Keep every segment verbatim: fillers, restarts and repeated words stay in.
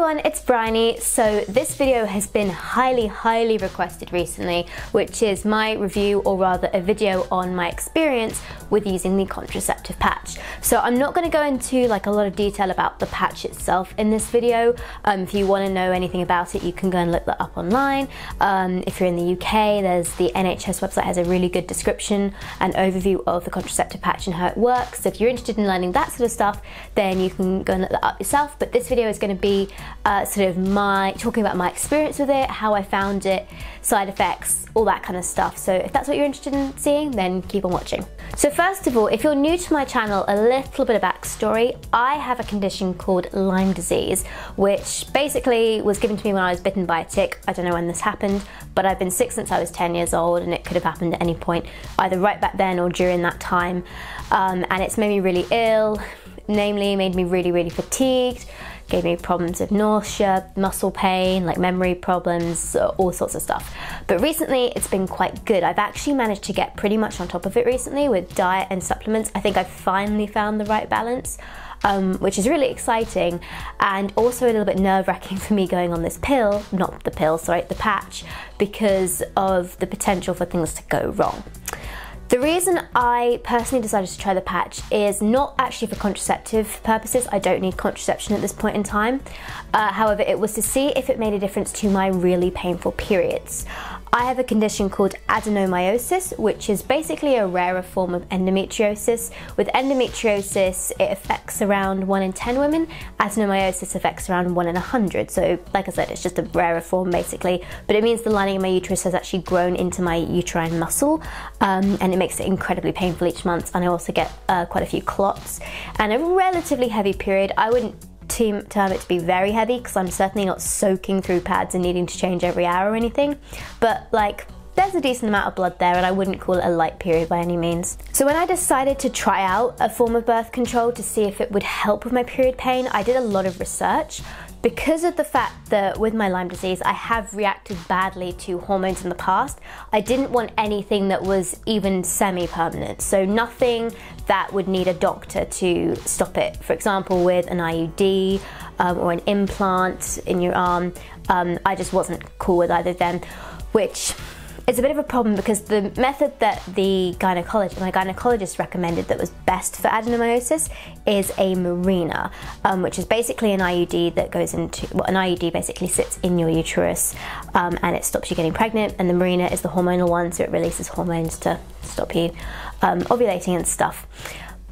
everyone, it's Bryony. So this video has been highly, highly requested recently, which is my review, or rather a video on my experience with using the contraceptive patch. So I'm not going to go into like a lot of detail about the patch itself in this video. Um, if you want to know anything about it, you can go and look that up online. Um, if you're in the U K, there's the N H S website has a really good description and overview of the contraceptive patch and how it works. So if you're interested in learning that sort of stuff, then you can go and look that up yourself. But this video is going to be uh, sort of my talking about my experience with it, how I found it, side effects, all that kind of stuff. So if that's what you're interested in seeing, then keep on watching. So first of all, if you're new to my channel, a little bit of backstory. I have a condition called Lyme disease, which basically was given to me when I was bitten by a tick. I don't know when this happened, but I've been sick since I was ten years old, and it could have happened at any point, either right back then or during that time. Um, and it's made me really ill, namely made me really, really fatigued, gave me problems with nausea, muscle pain, like memory problems, all sorts of stuff. But recently it's been quite good. I've actually managed to get pretty much on top of it recently with diet and supplements. I think I've finally found the right balance, um, which is really exciting, and also a little bit nerve-wracking for me going on this pill, not the pill, sorry, the patch, because of the potential for things to go wrong. The reason I personally decided to try the patch is not actually for contraceptive purposes. I don't need contraception at this point in time. Uh, however, it was to see if it made a difference to my really painful periods. I have a condition called adenomyosis, which is basically a rarer form of endometriosis. With endometriosis, it affects around one in ten women. Adenomyosis affects around one in a hundred. So like I said, it's just a rarer form basically, but it means the lining of my uterus has actually grown into my uterine muscle, um, and it makes it incredibly painful each month. And I also get uh, quite a few clots and a relatively heavy period. I wouldn't term it to be very heavy because I'm certainly not soaking through pads and needing to change every hour or anything, but like there's a decent amount of blood there, and I wouldn't call it a light period by any means. So when I decided to try out a form of birth control to see if it would help with my period pain, I did a lot of research. Because of the fact that with my Lyme disease, I have reacted badly to hormones in the past, I didn't want anything that was even semi-permanent. So nothing that would need a doctor to stop it. For example, with an I U D um, or an implant in your arm, um, I just wasn't cool with either of them, which it's a bit of a problem because the method that the gynecologist, my gynecologist recommended that was best for adenomyosis is a Mirena, um, which is basically an I U D that goes into, well, an I U D basically sits in your uterus, um, and it stops you getting pregnant, and the Mirena is the hormonal one, so it releases hormones to stop you um, ovulating and stuff.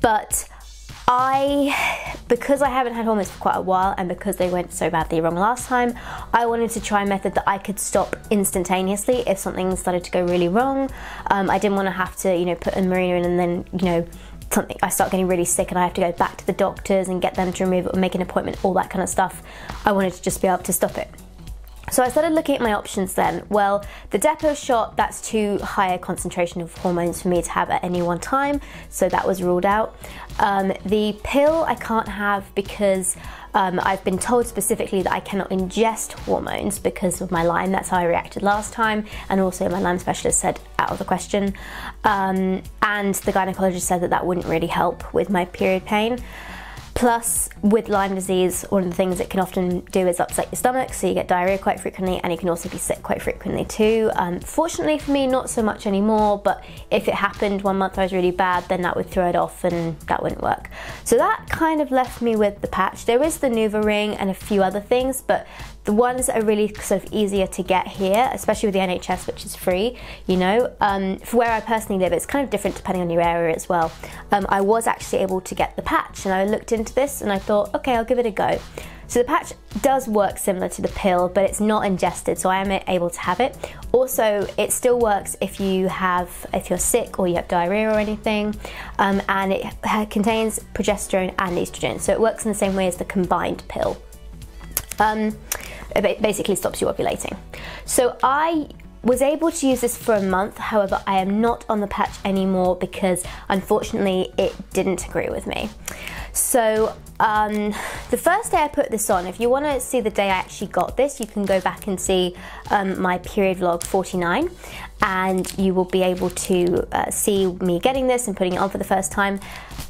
But I, because I haven't had hormones for quite a while, and because they went so badly wrong last time, I wanted to try a method that I could stop instantaneously if something started to go really wrong. Um, I didn't want to have to, you know, put a Mirena in and then, you know, something, I start getting really sick and I have to go back to the doctors and get them to remove it or make an appointment, all that kind of stuff. I wanted to just be able to stop it. So I started looking at my options then. Well, the Depo shot, that's too high a concentration of hormones for me to have at any one time, so that was ruled out. Um, the pill I can't have because um, I've been told specifically that I cannot ingest hormones because of my Lyme, that's how I reacted last time, and also my Lyme specialist said out of the question. Um, and the gynecologist said that that wouldn't really help with my period pain. Plus, with Lyme disease, one of the things it can often do is upset your stomach, so you get diarrhea quite frequently, and you can also be sick quite frequently too. Um, fortunately for me, not so much anymore, but if it happened one month I was really bad, then that would throw it off and that wouldn't work. So that kind of left me with the patch. There is the NuvaRing and a few other things, but the ones that are really sort of easier to get here, especially with the N H S, which is free, you know, um, for where I personally live, it's kind of different depending on your area as well. Um, I was actually able to get the patch, and I looked into this and I thought, okay, I'll give it a go. So the patch does work similar to the pill, but it's not ingested, so I am able to have it. Also, it still works if you have, if you're sick or you have diarrhea or anything, um, and it contains progesterone and estrogen, so it works in the same way as the combined pill. Um, it basically stops you ovulating. So I was able to use this for a month, however I am not on the patch anymore because unfortunately it didn't agree with me. So um, the first day I put this on, if you want to see the day I actually got this, you can go back and see um, my period vlog forty-nine, and you will be able to uh, see me getting this and putting it on for the first time.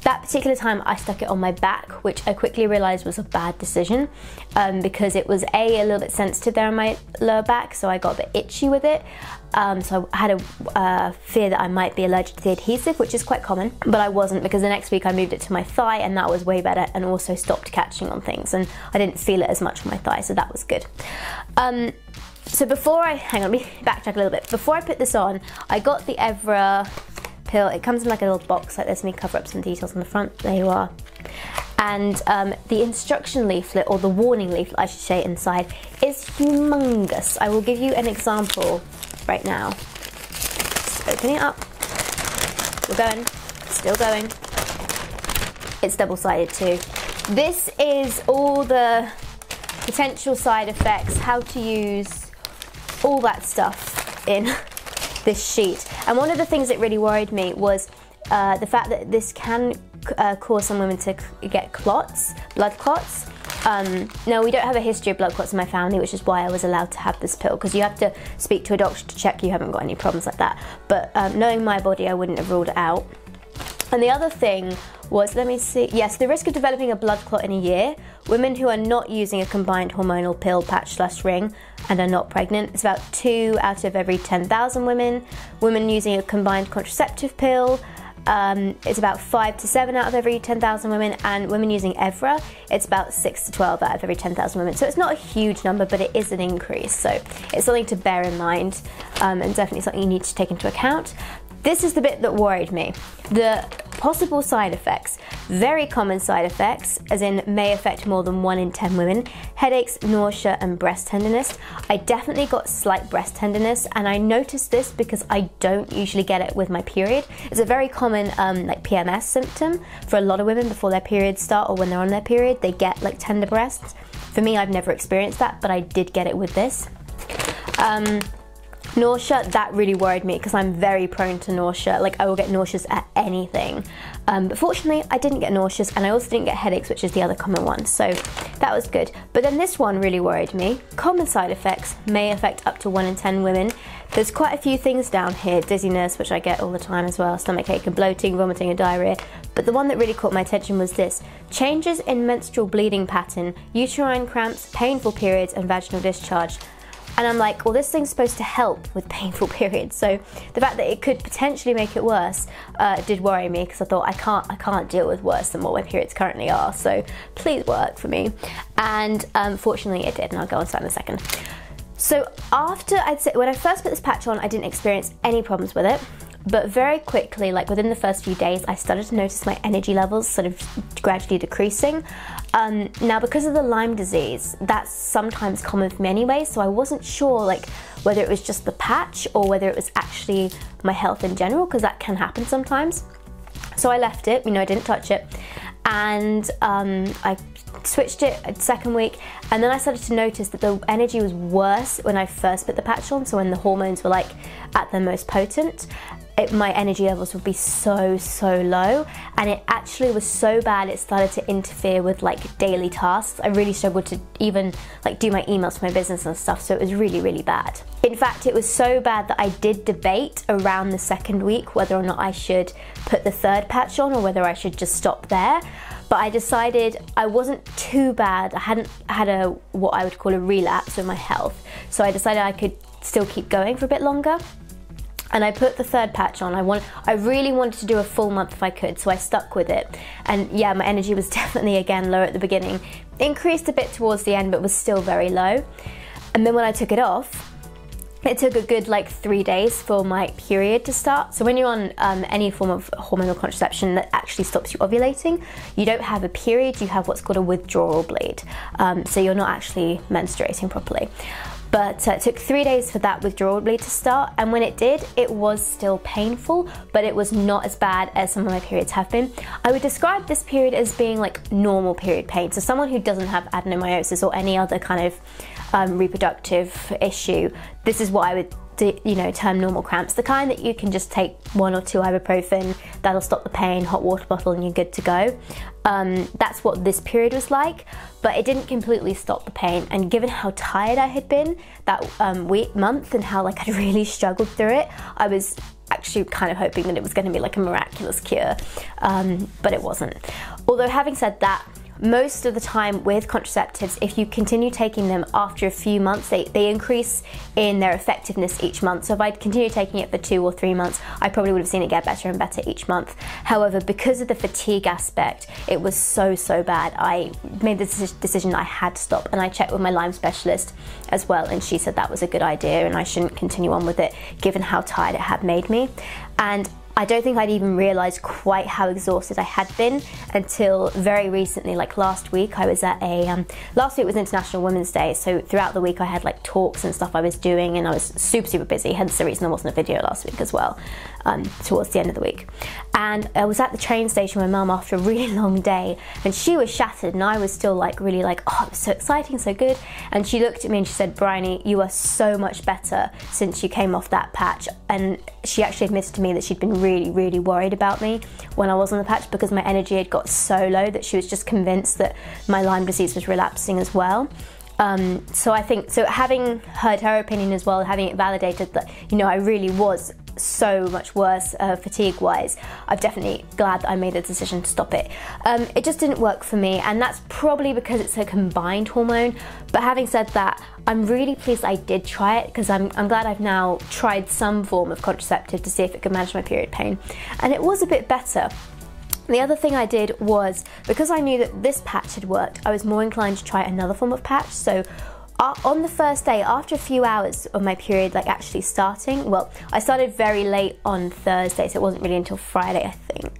That particular time I stuck it on my back, which I quickly realized was a bad decision um, because it was a, a little bit sensitive there on my lower back, so I got a bit itchy with it. Um, so I had a uh, fear that I might be allergic to the adhesive, which is quite common, but I wasn't, because the next week I moved it to my thigh and that was way better, and also stopped catching on things and I didn't feel it as much on my thigh, so that was good. Um, so before I, hang on, let me backtrack a little bit. Before I put this on, I got the Evra pill. It comes in like a little box like this, and we cover up some details on the front. There you are. And um, the instruction leaflet, or the warning leaflet I should say, inside is humongous. I will give you an example right now. Just opening it up. We're going, still going. It's double-sided too. This is all the potential side effects, how to use, all that stuff in this sheet. And one of the things that really worried me was uh, the fact that this can uh, cause some women to get clots, blood clots. Um, no, we don't have a history of blood clots in my family, which is why I was allowed to have this pill, because you have to speak to a doctor to check you haven't got any problems like that. But um, knowing my body, I wouldn't have ruled it out. And the other thing was, let me see, yes, the risk of developing a blood clot in a year, women who are not using a combined hormonal pill, patch slash ring, and are not pregnant, is about two out of every ten thousand women. Women using a combined contraceptive pill, Um, it's about five to seven out of every ten thousand women, and women using Evra, it's about six to twelve out of every ten thousand women. So it's not a huge number, but it is an increase, so it's something to bear in mind, um, and definitely something you need to take into account. This is the bit that worried me. The possible side effects. Very common side effects, as in may affect more than one in ten women. Headaches, nausea, and breast tenderness. I definitely got slight breast tenderness, and I noticed this because I don't usually get it with my period. It's a very common um, like P M S symptom for a lot of women before their periods start, or when they're on their period, they get like tender breasts. For me, I've never experienced that, but I did get it with this. Um, Nausea, that really worried me because I'm very prone to nausea. Like, I will get nauseous at anything. Um, but fortunately, I didn't get nauseous, and I also didn't get headaches, which is the other common one. So that was good. But then this one really worried me. Common side effects may affect up to one in ten women. There's quite a few things down here. Dizziness, which I get all the time as well. Stomach ache and bloating, vomiting and diarrhea. But the one that really caught my attention was this. Changes in menstrual bleeding pattern, uterine cramps, painful periods, and vaginal discharge. And I'm like, well, this thing's supposed to help with painful periods, so the fact that it could potentially make it worse uh, did worry me, because I thought I can't, I can't deal with worse than what my periods currently are, so please work for me. And um, fortunately it did, and I'll go on to that in a second. So after, I'd say, when I first put this patch on, I didn't experience any problems with it, but very quickly, like within the first few days, I started to notice my energy levels sort of gradually decreasing. Um, now, because of the Lyme disease, that's sometimes common for me anyway, so I wasn't sure like whether it was just the patch or whether it was actually my health in general, because that can happen sometimes. So I left it, you know, I didn't touch it, and um, I switched it second week, and then I started to notice that the energy was worse when I first put the patch on, so when the hormones were like at their most potent. It, my energy levels would be so, so low, and it actually was so bad it started to interfere with like daily tasks. I really struggled to even like do my emails for my business and stuff, so it was really, really bad. In fact, it was so bad that I did debate around the second week whether or not I should put the third patch on or whether I should just stop there. But I decided I wasn't too bad. I hadn't had a, what I would call a relapse with my health, so I decided I could still keep going for a bit longer. And I put the third patch on. I want, I really wanted to do a full month if I could, so I stuck with it. And yeah, my energy was definitely again low at the beginning. Increased a bit towards the end, but was still very low. And then when I took it off, it took a good like three days for my period to start. So when you're on um, any form of hormonal contraception that actually stops you ovulating, you don't have a period, you have what's called a withdrawal bleed. Um, so you're not actually menstruating properly. But uh, it took three days for that withdrawal bleed to start, and when it did, it was still painful, but it was not as bad as some of my periods have been. I would describe this period as being like normal period pain, so someone who doesn't have adenomyosis or any other kind of um, reproductive issue, this is what I would do, you know, term normal cramps, the kind that you can just take one or two ibuprofen, that'll stop the pain, hot water bottle, and you're good to go. Um, that's what this period was like, but it didn't completely stop the pain, and given how tired I had been that um, week, month, and how like I'd really struggled through it, I was actually kind of hoping that it was going to be like a miraculous cure, um, but it wasn't. Although having said that, most of the time with contraceptives, if you continue taking them after a few months, they, they increase in their effectiveness each month. So if I'd continued taking it for two or three months, I probably would have seen it get better and better each month. However, because of the fatigue aspect, it was so, so bad. I made the decision that I had to stop, and I checked with my Lyme specialist as well, and she said that was a good idea and I shouldn't continue on with it given how tired it had made me. And I don't think I'd even realised quite how exhausted I had been until very recently. Like last week, I was at a, um, last week was International Women's Day, so throughout the week I had like talks and stuff I was doing, and I was super, super busy, hence the reason there wasn't a video last week as well, um, towards the end of the week. And I was at the train station with my mum after a really long day, and she was shattered, and I was still like really like, oh, it was so exciting, so good. And she looked at me and she said, Bryony, you are so much better since you came off that patch. And she actually admitted to me that she'd been really really, really worried about me when I was on the patch because my energy had got so low that she was just convinced that my Lyme disease was relapsing as well. Um, so I think, so having heard her opinion as well, having it validated that, you know, I really was so much worse uh, fatigue-wise, I'm definitely glad that I made the decision to stop it. Um, it just didn't work for me, and that's probably because it's a combined hormone. But having said that, I'm really pleased I did try it, because I'm, I'm glad I've now tried some form of contraceptive to see if it could manage my period pain. And it was a bit better. The other thing I did was, because I knew that this patch had worked, I was more inclined to try another form of patch. So Uh, on the first day, after a few hours of my period like actually starting, well, I started very late on Thursday, so it wasn't really until Friday, I think.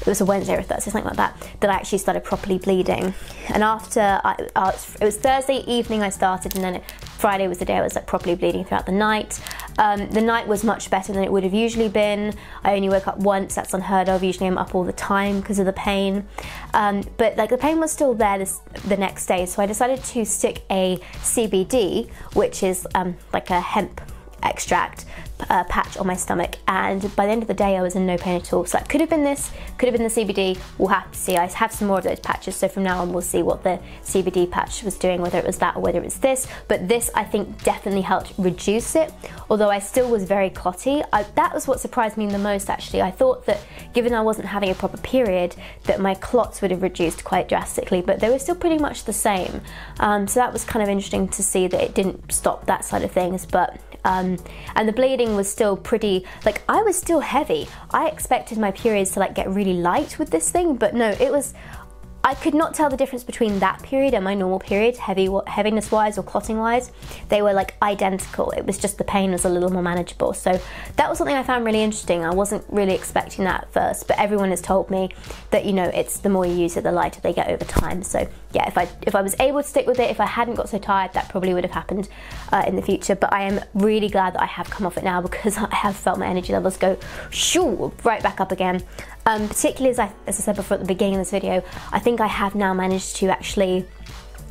It was a Wednesday or a Thursday, something like that, that I actually started properly bleeding. And after, I, uh, it was Thursday evening I started, and then it, Friday was the day I was like properly bleeding throughout the night. Um, the night was much better than it would have usually been. I only woke up once, that's unheard of. Usually I'm up all the time because of the pain. Um, but like the pain was still there this, the next day, so I decided to stick a C B D, which is um, like a hemp extract uh, patch on my stomach, and by the end of the day I was in no pain at all. So that could have been this, could have been the C B D, we'll have to see. I have some more of those patches, so from now on we'll see what the C B D patch was doing, whether it was that or whether it was this. But this I think definitely helped reduce it, although I still was very clotty. I, that was what surprised me the most actually. I thought that given I wasn't having a proper period that my clots would have reduced quite drastically, but they were still pretty much the same. Um, so that was kind of interesting to see that it didn't stop that side of things, but Um, and the bleeding was still pretty, like I was still heavy. I expected my periods to like get really light with this thing, but no, it was, I could not tell the difference between that period and my normal period, heavy, heaviness wise or clotting wise. They were like identical. It was just the pain was a little more manageable. So that was something I found really interesting. I wasn't really expecting that at first, but everyone has told me that, you know, it's the more you use it, the lighter they get over time. So yeah, if I, if I was able to stick with it, if I hadn't got so tired, that probably would have happened uh, in the future. But I am really glad that I have come off it now, because I have felt my energy levels go shoo, right back up again. Um, particularly as I, as I said before at the beginning of this video, I think I have now managed to actually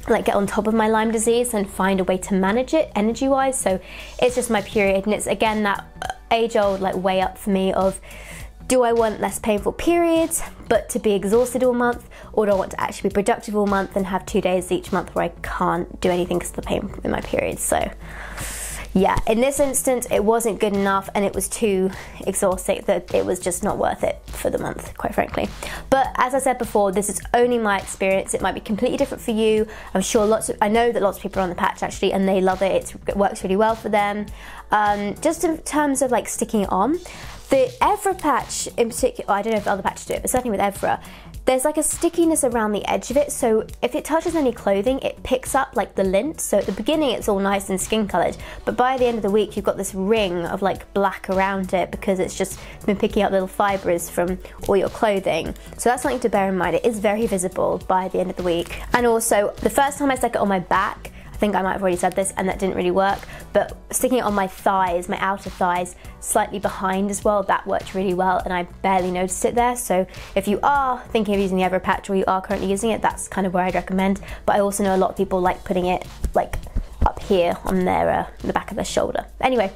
like get on top of my Lyme disease and find a way to manage it energy-wise. So it's just my period, and it's again that age-old like way up for me of, do I want less painful periods but to be exhausted all month, or do I want to actually be productive all month and have two days each month where I can't do anything because of the pain in my period? So yeah, in this instance it wasn't good enough, and it was too exhausting, that it was just not worth it for the month, quite frankly. But as I said before, this is only my experience. It might be completely different for you. I'm sure lots of, I know that lots of people are on the patch actually and they love it. It's, it works really well for them. Um, just in terms of like sticking on, the Evra patch in particular, I don't know if other patches do it, but certainly with Evra, there's like a stickiness around the edge of it, so if it touches any clothing, it picks up like the lint. So at the beginning it's all nice and skin coloured, but by the end of the week you've got this ring of like black around it because it's just been picking up little fibres from all your clothing. So that's something to bear in mind. It is very visible by the end of the week. And also, the first time I stuck it on my back, I think I might have already said this, and that didn't really work, but sticking it on my thighs, my outer thighs, slightly behind as well, that worked really well, and I barely noticed it there. So if you are thinking of using the Evra patch, or you are currently using it, that's kind of where I'd recommend. But I also know a lot of people like putting it like up here on their uh, the back of their shoulder. Anyway,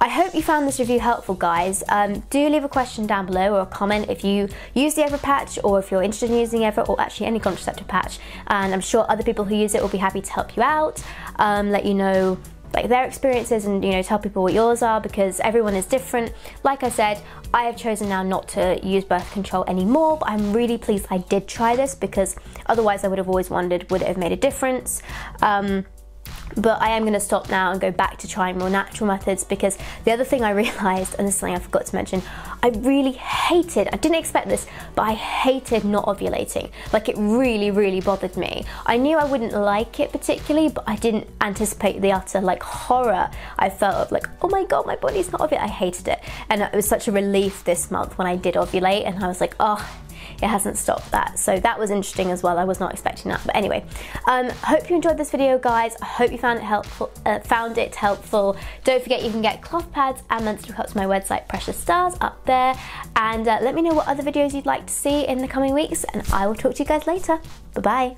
I hope you found this review helpful, guys. Um, do leave a question down below or a comment if you use the Evra patch, or if you're interested in using Evra, or actually any contraceptive patch, and I'm sure other people who use it will be happy to help you out, um, let you know like their experiences and, you know, tell people what yours are, because everyone is different. Like I said, I have chosen now not to use birth control anymore, but I'm really pleased I did try this, because otherwise I would have always wondered, would it have made a difference? Um, But I am going to stop now and go back to trying more natural methods, because the other thing I realised, and this is something I forgot to mention, I really hated, I didn't expect this, but I hated not ovulating. Like, it really, really bothered me. I knew I wouldn't like it particularly, but I didn't anticipate the utter, like, horror I felt of, like, oh my god, my body's not ovulating. I hated it. And it was such a relief this month when I did ovulate, and I was like, oh, it hasn't stopped that. So that was interesting as well. I was not expecting that. But anyway, um, hope you enjoyed this video, guys. I hope you found it helpful. Uh, found it helpful. Don't forget you can get cloth pads and menstrual cups on my website, Precious Stars, up there. And uh, let me know what other videos you'd like to see in the coming weeks, and I will talk to you guys later. Bye bye.